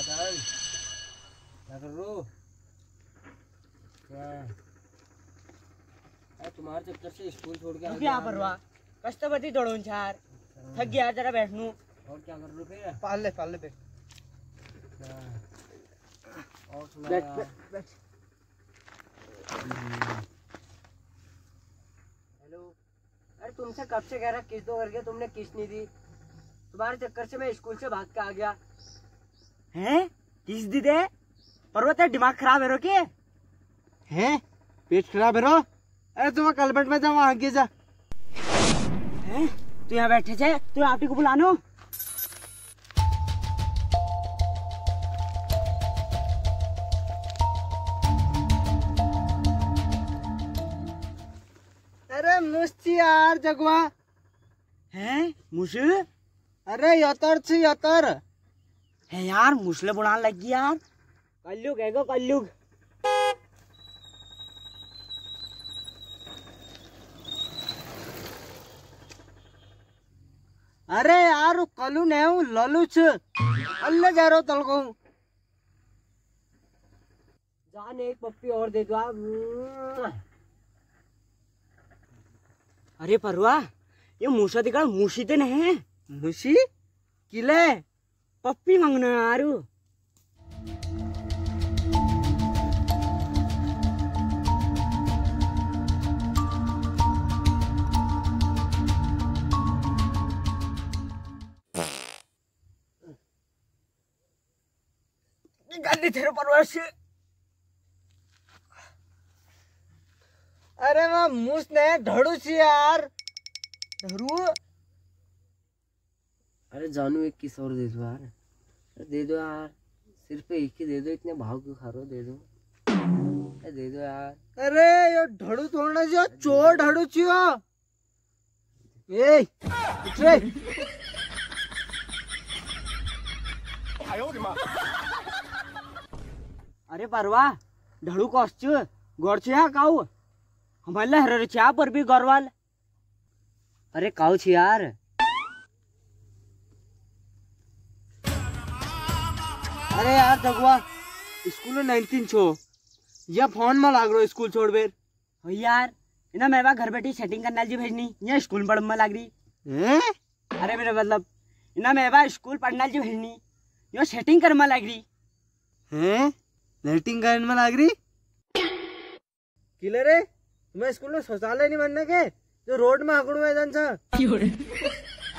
तुम्हारे चक्कर से स्कूल छोड़ के क्या परवा कष्टपति दौड़ो यार, थक गया जरा बैठनू। और क्या कर रहे पाल ले पे। और बैठ। हेलो, अरे तुमसे कब से कह रहा किस्त दो करके, तुमने किस्त नहीं दी। तुम्हारे चक्कर से मैं स्कूल से भाग के आ गया। हैं किस्त दी दे पर तेरा दिमाग खराब है रो के? हैं पेट खराब है रो? अरे तुम कलबट में जाओ आगे जा। तू यहाँ बैठे थे, तू आप को बुलानो। अरे मुझी यार जगवा है मुझे। अरे यतर छी यतर है यार, मुझले बुलान लग गई यार। कल्लुग है गो कल्लुग। अरे यार कलू ने ललू अल्लाह जा रो तलको जान, एक पप्पी और दे दो। अरे परवा ये मूसा दिखा मुशी तो नहीं है, मुशी किले पप्पी मांगना यारू। अरे मैं मुस ने धड़ू सी यार धरू। अरे जानू एक किस और दे दो यार, दे दो यार, सिर्फ एक ही दे दो, इतने भाव क्यों खा रहे हो? दे दो यार। अरे यो धड़ू तोड़ना चाहिए, चोर धड़ू चाहिए। अरे परवा ढड़ू कौच गौर छिया काऊ हमारे हर छिया पर भी गौरवाल। अरे काऊ छी यार। अरे यार जगवा स्कूल 19 छो या फोन में लाग रो स्कूल छोड़ बेर हो यार। इना मैं घर बैठी सेटिंग करना जी भेजनी या स्कूल पढ़ में लाग रही। अरे मेरा मतलब इना मैं स्कूल पढ़ना जी भेजनी यो सेटिंग कर में लाग रही है। नेटिंग करने में लाग रही किलर है। मैं स्कूल में शौचालय नहीं बनने के जो रोड में हकड़ू है जन सा।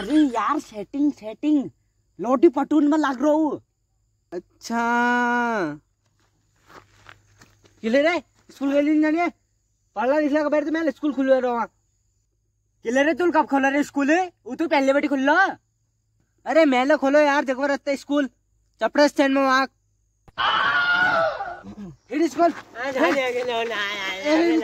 अरे यार सेटिंग लोटी पटून में लाग रहा हूँ। अच्छा किलर है स्कूल गली नहीं जानी है, पढ़ला लिखला के बैठ मैं स्कूल खुल रहा हूँ। किलर है तुम कब खोल रहे स्कूल है? वो तो पहले बैठी खुल लो। अरे मेले खोलो यार जगह रखता स्कूल चपड़ा स्टैंड में वहाँ स्कूल। मग मारे स्कूल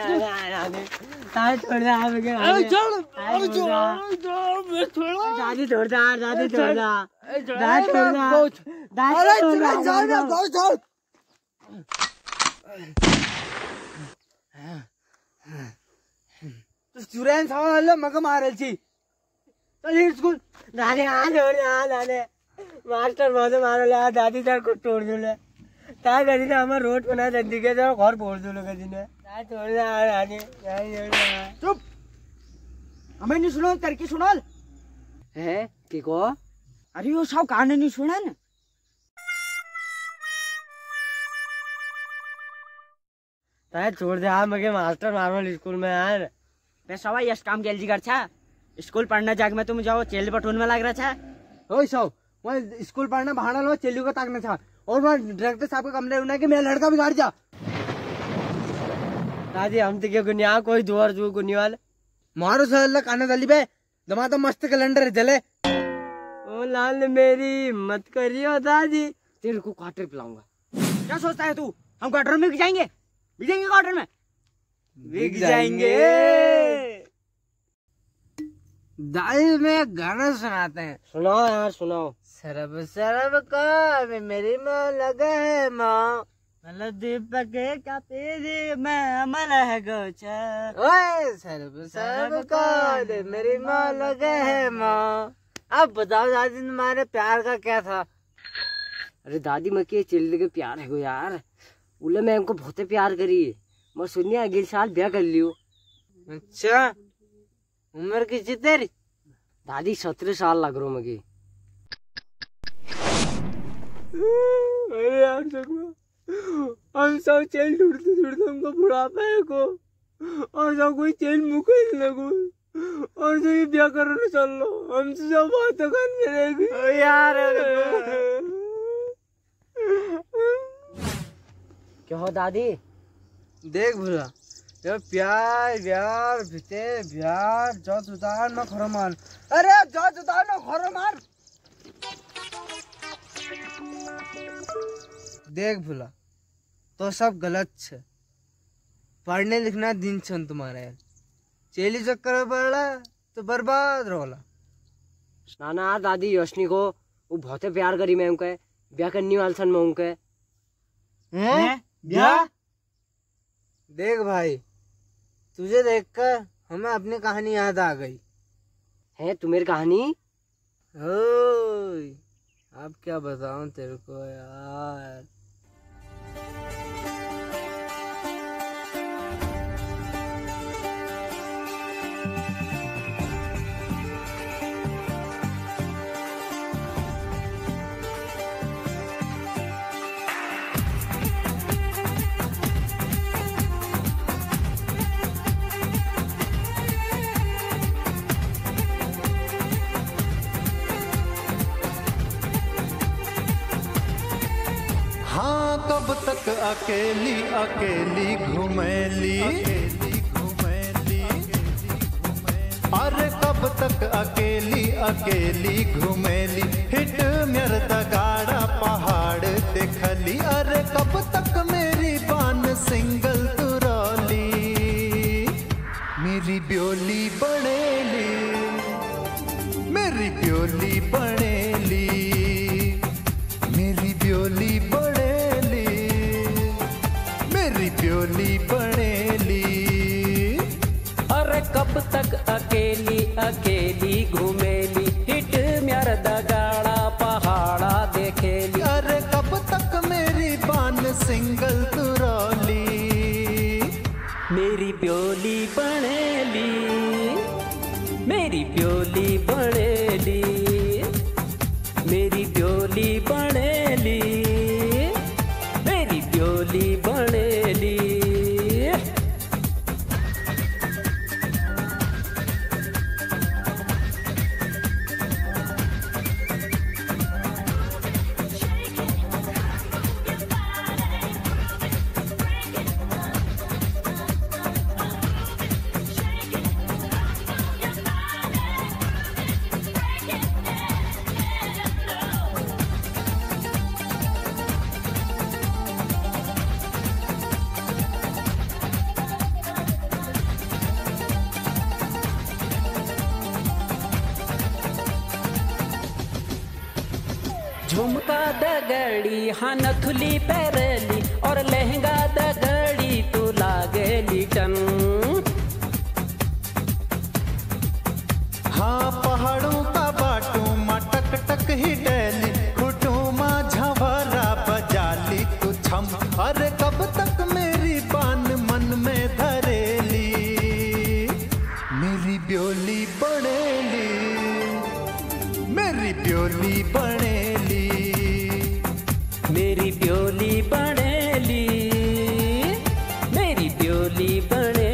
मास्टर मजा मारो दादी तार को तोड़ दो रोड बना जल्दी के घर बोल दो चुप। हमें नहीं सुनो तरकी सुनल है की को। अरे वो सब कान नहीं सुनन। छोड़ दे मगे मास्टर मारो स्कूल में यार। मैं सवा यश काम के कर छा स्कूल पढ़ना जाग में तुम जाओ चेल बटून में लग रहा था। ओ सब मैं स्कूल पढ़ना भाड़ा लो चेल्लू को ताकना था और वहाँ डायरेक्टर साहब का कमरे उन्हें कि मेरा लड़का बिगाड़ जा। दादी हम तो क्या गुनिया कोई दुआर जो गुनी वाले मारो सल्ला काना दली पे दमा तो मस्त कैलेंडर जले। ओ लाल मेरी मत करियो दादी, तेरे को क्वार्टर पिलाऊंगा। क्या सोचता है तू हम क्वार्टर में बिक जाएंगे? क्वार्टर में बिक जाएंगे। दादी में गाना सुनाते हैं, सुनाओ यार सुनाओ। सरब सरब का मेरी माँ लगा है माँ मतलब दीपक का तेरी मैं अमल है गोचर। ओए सरब सरब का मेरी माँ लगा है माँ। अब बताओ दादी तुम्हारे प्यार का क्या था? अरे दादी माँ के चिल्ले के प्यार है गो यार, उल्ले मैं हमको बहुत प्यार करी है। मैं सुनिया अगले साल ब्याह कर लियो। अच्छा उम्र कितनी तेरी? दादी 17 साल लग रहा मगे। हम सब चेल ढूंढते ढूंढते हमको बुढ़ापा है को, और सब कोई चेल मुकेश लगो, और जो ये ब्याह करने चल लो हमसे सब बात करने रहेगी। यार क्या हो दादी? देख बुरा ये प्यार प्यार भीते प्यार जो जुदान ना खरो मार। अरे जो जुदान ना खरो मार। देख भुला तो सब गलत है, पढ़ने लिखना दिन छन तुम्हारा यार, चेली चक्कर बड़ा तो बर्बाद रोला। नाना दादी योशनी को वो बहुत प्यार करी मैं उनके ब्याह करने वाल सन मैं उनके ब्याह। देख भाई तुझे देखकर हमें अपनी कहानी याद आ गई है। तुम्हारी कहानी हो अब क्या बताऊं तेरे को यार। कब तक अकेली अकेली घुमेली, अरे कब तक अकेली अकेली घुमेली, हिट मेरे तगाड़ा पहाड़ देखली, अरे कब तक मेरी बान सिंगल तुरौली, मेरी ब्योली बनेली, मेरी ब्योली बनेली, मेरी ब्योली ब्योली बनेली। अरे कब तक अकेली अकेली घूमेली, हिट म्यार दगाड़ा पहाड़ा देखेली, अरे कब तक मेरी बान सिंगल तुरौली, मेरी ब्योली बनेली, मेरी ब्योली बनेली, मेरी ब्योली बनेली, मेरी ब्योली बने। झुमका दगड़ी हाँ नथुली पैरली, और लहंगा दगड़ी तू लागली टन, हाँ पहाड़ों का बाटू माँ टक टक ही डैली, खुटू माँ झवरा बजाली तू छम, अरे कब तक मेरी बान मन में धरेली, मेरी ब्योली बनेली, मेरी ब्योली बने, मेरी ब्योली बनेली, मेरी ब्योली बनेली।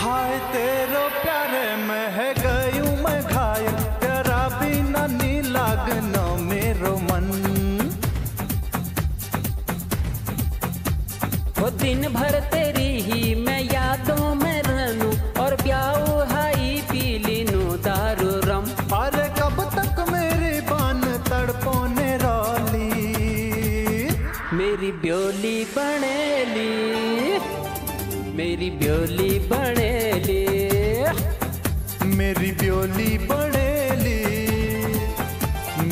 हाय तेरो प्यारे मैं है गयूं मैं घायल, तेरा बिना नी लागना मेरो मन, वो दिन भर तेरी ही मैं यादों मेरी ब्योली बनेली, मेरी ब्योली बनेली,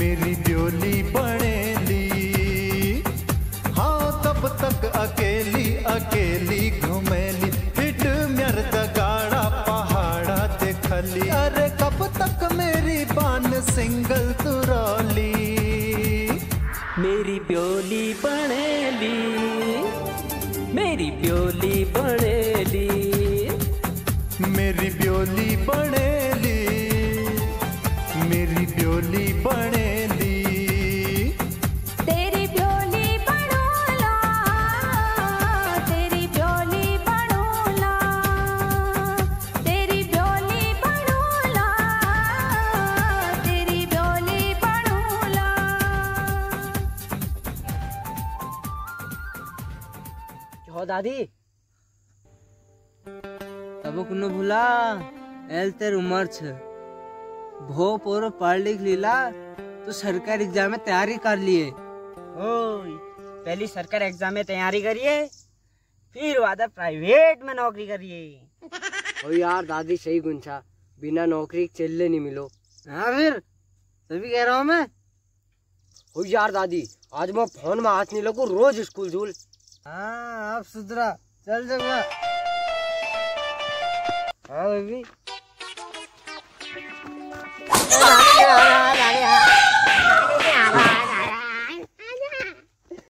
मेरी ब्योली बनेली। हाँ तब तक अकेली अकेली घुमेली, हिट म्यर दगाड़ा पहाड़ा देखली। अरे कब तक मेरी बान सिंगल तुरौली, मेरी ब्योली बनेली, मेरी ब्योली बनेली, मेरी ब्योली बनेली, मेरी ब्योली बनेली। दादी तब कुनो भूला एल तेर उमर छ भो पोरो पढ़ लिख लीला तो सरकारी एग्जाम में तैयारी कर लिए। ओ पहली सरकारी एग्जाम में तैयारी करिए, फिर वादा प्राइवेट में नौकरी करिए। ओ यार दादी सही गुंछा, बिना नौकरी चलने नहीं मिलो। हाँ फिर तभी कह रहा हूँ मैं। ओ यार दादी आज मैं फोन में हाथ नहीं लगू, रोज स्कूल झूल। हाँ अब सुधरा, चल जंगला। हाँ बेबी।